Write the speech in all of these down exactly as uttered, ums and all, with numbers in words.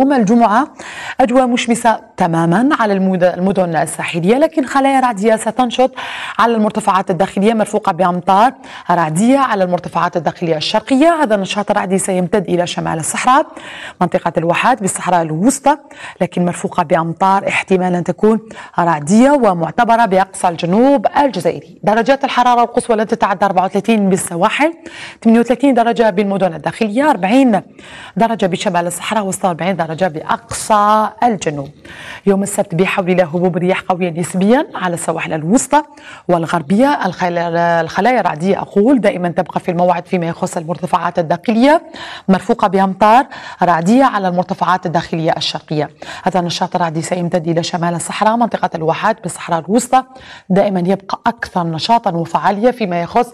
يوم الجمعة أجواء مشمسة تماما على المدن الساحلية، لكن خلايا رعدية ستنشط على المرتفعات الداخلية مرفوقة بأمطار رعدية على المرتفعات الداخلية الشرقية. هذا النشاط الرعدي سيمتد إلى شمال الصحراء، منطقة الواحات بالصحراء الوسطى، لكن مرفوقة بأمطار احتمال أن تكون رعدية ومعتبرة بأقصى الجنوب الجزائري. درجات الحرارة القصوى لن تتعدى أربعة وثلاثين بالسواحل، ثمانية وثلاثين درجة بالمدن الداخلية، أربعين درجة بشمال الصحراء، وسط أربعين درجة درجة بأقصى الجنوب. يوم السبت بحول إلى هبوب رياح قوية نسبيا على السواحل الوسطى والغربية. الخلايا الرعدية أقول دائما تبقى في الموعد فيما يخص المرتفعات الداخلية، مرفوقة بأمطار رعدية على المرتفعات الداخلية الشرقية. هذا النشاط الرعدي سيمتد إلى شمال الصحراء، منطقة الواحات بالصحراء الوسطى دائما يبقى أكثر نشاطا وفعالية فيما يخص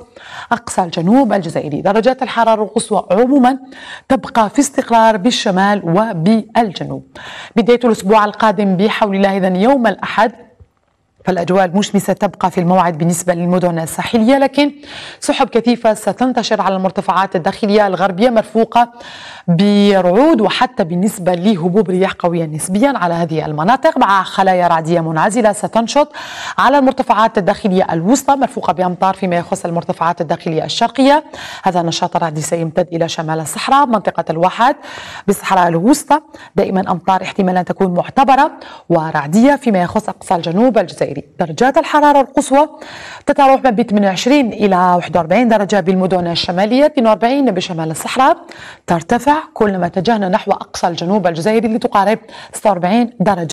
أقصى الجنوب الجزائري. درجات الحرارة القصوى عموما تبقى في استقرار بالشمال وب الجنوب. بداية الأسبوع القادم بحول الله إذن يوم الأحد، فالأجواء المشمسة تبقى في الموعد بالنسبة للمدن الساحلية، لكن سحب كثيفة ستنتشر على المرتفعات الداخلية الغربية مرفوقة برعود، وحتى بالنسبة لهبوب رياح قوية نسبيا على هذه المناطق، مع خلايا رعدية منعزلة ستنشط على المرتفعات الداخلية الوسطى مرفوقة بأمطار فيما يخص المرتفعات الداخلية الشرقية. هذا النشاط الرعدي سيمتد إلى شمال الصحراء، منطقة الواحات بالصحراء الوسطى دائما أمطار احتمال أن تكون معتبرة ورعدية فيما يخص أقصى الجنوب الجزائري. درجات الحرارة القصوى تتراوح ما بين ثمانية وعشرين إلى واحد وأربعين درجة بالمدن الشمالية، اثنين وأربعين بشمال الصحراء، ترتفع كلما اتجهنا نحو أقصى الجنوب الجزائري لتقارب ستة وأربعين درجة.